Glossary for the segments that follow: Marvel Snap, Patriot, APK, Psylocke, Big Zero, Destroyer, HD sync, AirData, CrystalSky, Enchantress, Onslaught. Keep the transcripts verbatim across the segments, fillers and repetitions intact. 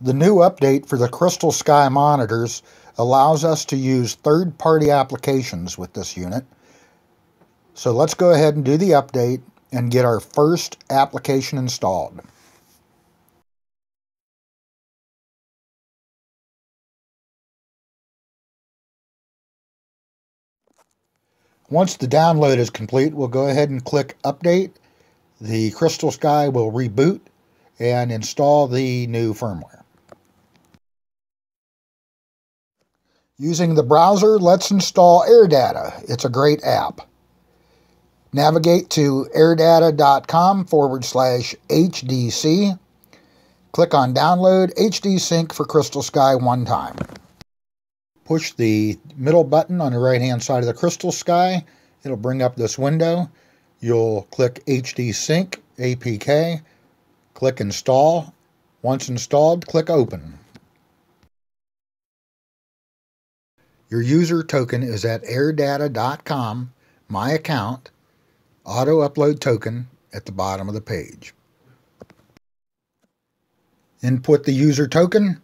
The new update for the CrystalSky monitors allows us to use third-party applications with this unit. So let's go ahead and do the update and get our first application installed. Once the download is complete, we'll go ahead and click Update. The CrystalSky will reboot and install the new firmware. Using the browser, let's install AirData. It's a great app. Navigate to airdata.com forward slash HDC. Click on Download H D Sync for CrystalSky one time. Push the middle button on the right-hand side of the CrystalSky. It'll bring up this window. You'll click H D Sync, A P K. Click Install. Once installed, click Open. Your user token is at airdata dot com, My Account, Auto Upload Token at the bottom of the page. Input the user token,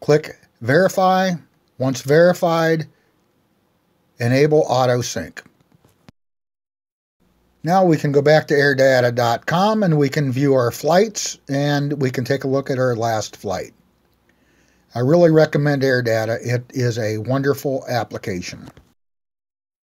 click Verify. Once verified, enable Auto Sync. Now we can go back to airdata dot com and we can view our flights and we can take a look at our last flight. I really recommend AirData. It is a wonderful application.